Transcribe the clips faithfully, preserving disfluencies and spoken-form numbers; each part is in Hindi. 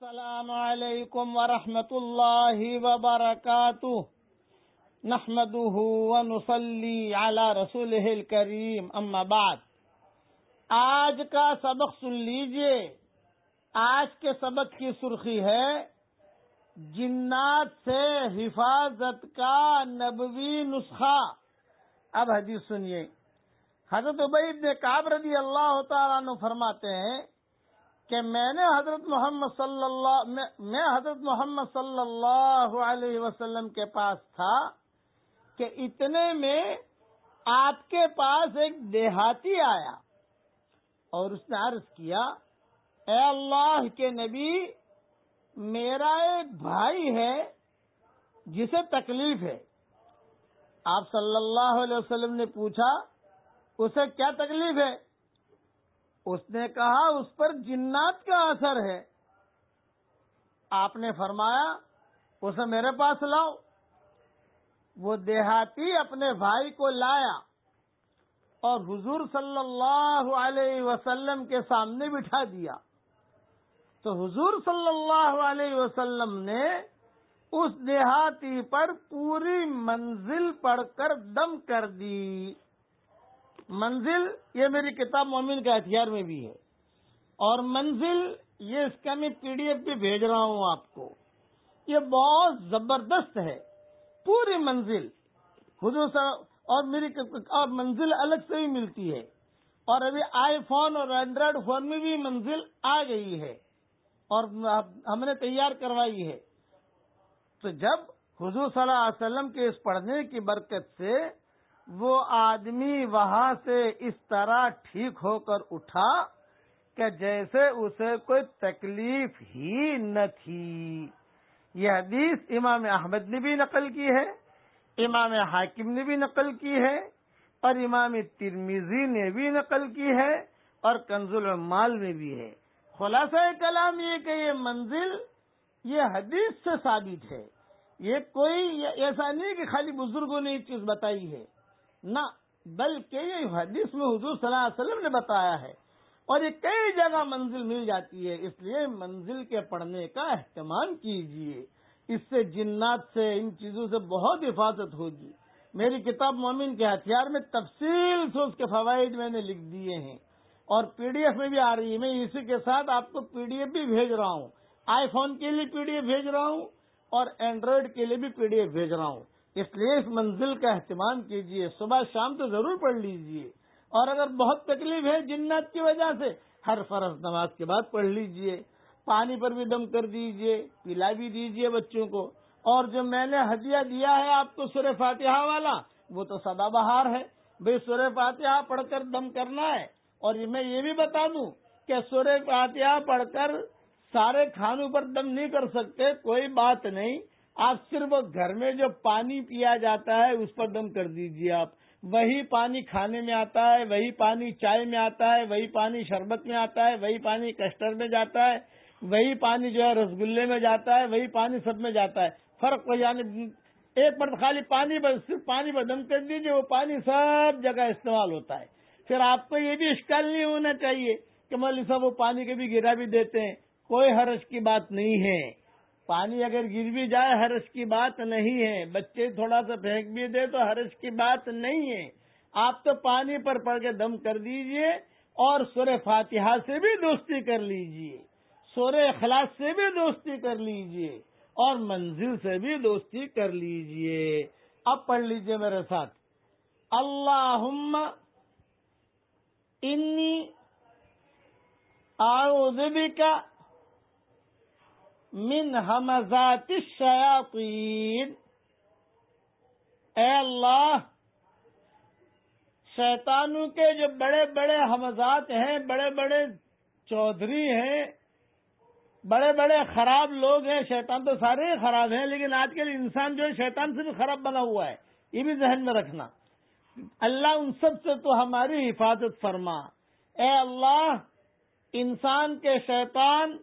अस्सलामु अलैकुम व रहमतुल्लाहि व बरकातुहू नहमदुहू व नुसल्ली अला रसूलिहिल करीम अम्मा बाद। आज का सबक सुन लीजिए। आज के सबक की सुर्खी है जिन्नात से हिफाजत का नबवी नुस्खा। अब हदीस सुनिए। हजरत अबी इब्न काब रदी अल्लाह तआला अन्हु फरमाते हैं कि मैंने हजरत मोहम्मद सल्लल्लाहु मैं, मैं हजरत मोहम्मद सल्लल्लाहु अलैहि वसल्लम के पास था कि इतने में आपके पास एक देहाती आया और उसने अर्ज किया, ए अल्लाह के नबी, मेरा एक भाई है जिसे तकलीफ है। आप सल्लल्लाहु अलैहि वसल्लम ने पूछा, उसे क्या तकलीफ है? उसने कहा, उस पर जिन्नात का असर है। आपने फरमाया, उसे मेरे पास लाओ। वो देहाती अपने भाई को लाया और हुजूर सल्लल्लाहु अलैहि वसल्लम के सामने बिठा दिया। तो हुजूर सल्लल्लाहु अलैहि वसल्लम ने उस देहाती पर पूरी मंजिल पढ़कर दम कर दी। मंजिल ये मेरी किताब मोमिन का हथियार में भी है, और मंजिल ये इसका मैं पीडीएफ भी भेज रहा हूँ आपको। ये बहुत जबरदस्त है, पूरी मंजिल हुजूर साहब, और मेरी और मंजिल अलग से ही मिलती है, और अभी आईफोन और एंड्रॉयड फोन में भी मंजिल आ गई है और हमने तैयार करवाई है। तो जब हुजूर सल्लल्लाहु अलैहि वसल्लम के इस पढ़ने की बरकत से वो आदमी वहां से इस तरह ठीक होकर उठा कि जैसे उसे कोई तकलीफ ही न थी। यह हदीस इमाम अहमद ने भी नकल की है, इमाम हाकिम ने भी नकल की है, और इमाम तिर्मिजी ने भी नकल की है, और कंजुल माल में भी है। खुलासा कलाम ये कि ये मंजिल ये हदीस से साबित है। ये कोई ऐसा नहीं कि खाली बुजुर्गों ने ये चीज बताई है ना, बल्कि ये हदीस में हुजूर सल्लल्लाहु अलैहि वसल्लम ने बताया है, और ये कई जगह मंजिल मिल जाती है। इसलिए मंजिल के पढ़ने का एहतमाम कीजिए, इससे जिन्नात से इन चीजों से बहुत हिफाजत होगी। मेरी किताब मोमिन के हथियार में तफसील से उसके फवाइद मैंने लिख दिए हैं, और पीडीएफ में भी आ रही है। मैं इसी के साथ आपको पीडीएफ भी भेज रहा हूँ, आईफोन के लिए पीडीएफ भेज रहा हूँ और एंड्रॉयड के लिए भी पीडीएफ भेज रहा हूँ। इसलिए इस मंजिल का एहतमाम कीजिए, सुबह शाम तो जरूर पढ़ लीजिए, और अगर बहुत तकलीफ है जिन्नात की वजह से, हर फर्ज नमाज के बाद पढ़ लीजिए। पानी पर भी दम कर दीजिए, पिला भी दीजिए बच्चों को। और जो मैंने हदिया दिया है आपको सुरे फातिहा वाला, वो तो सदाबहार है भाई, सुरे फातिहा पढ़कर दम करना है। और मैं ये भी बता दूं कि सुरे फातिहा पढ़कर सारे खानों पर दम नहीं कर सकते, कोई बात नहीं, आप सिर्फ घर में जो पानी पिया जाता है उस पर दम कर दीजिए। आप वही पानी खाने में आता है, वही पानी चाय में आता है, वही पानी शरबत में आता है, वही पानी कस्टर्ड में जाता है, वही पानी जो है रसगुल्ले में जाता है, वही पानी सब में जाता है। फर्क कोई यानी एक पर खाली पानी पर सिर्फ पानी पर दम कर दीजिए, वो पानी सब जगह इस्तेमाल होता है। फिर आपको ये भी इश्काल नहीं होना चाहिए कि मौलवी साहब वो पानी के भी गिरा भी देते हैं, कोई हर्ज की बात नहीं है। पानी अगर गिर भी जाए हर्ज की बात नहीं है, बच्चे थोड़ा सा फेंक भी दे तो हर्ज की बात नहीं है। आप तो पानी पर पड़ के दम कर दीजिए, और सूरह फातिहा से भी दोस्ती कर लीजिए, सूरह इखलास से भी दोस्ती कर लीजिए, और मंजिल से भी दोस्ती कर लीजिए। अब पढ़ लीजिए मेरे साथ, अल्लाहुम्मा इन्नी अऊज़ु बिका मिन हमज़ातिश शयातीन। ए अल्लाह, शैतानों के जो बड़े बड़े हमज़ात हैं, बड़े बड़े चौधरी हैं, बड़े बड़े खराब लोग हैं। शैतान तो सारे खराब हैं, लेकिन आजकल इंसान जो है शैतान से भी खराब बना हुआ है, ये भी जहन में रखना। अल्लाह उन सब से तो हमारी हिफाजत फरमा। ए अल्लाह, इंसान के शैतान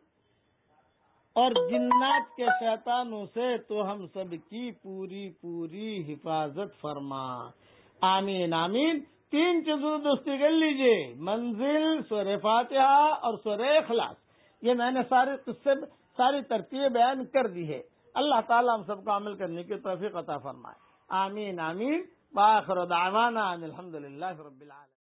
और जिन्नात के शैतानों से तो हम सब की पूरी पूरी हिफाजत फरमा। आमीन आमीन। तीन चीजों दोस्ती कर लीजिए, मंजिल, सूरह फातिहा और सूरह इखलास। ये मैंने सारे किस्से सारी तरतीब बयान कर दी है। अल्लाह ताला हम सबको अमल करने की तौफीक अता फरमाए। आमीन आमीन। बाखिर दावाना अनिल हम्दुलिल्लाह रब्बिल आलमीन।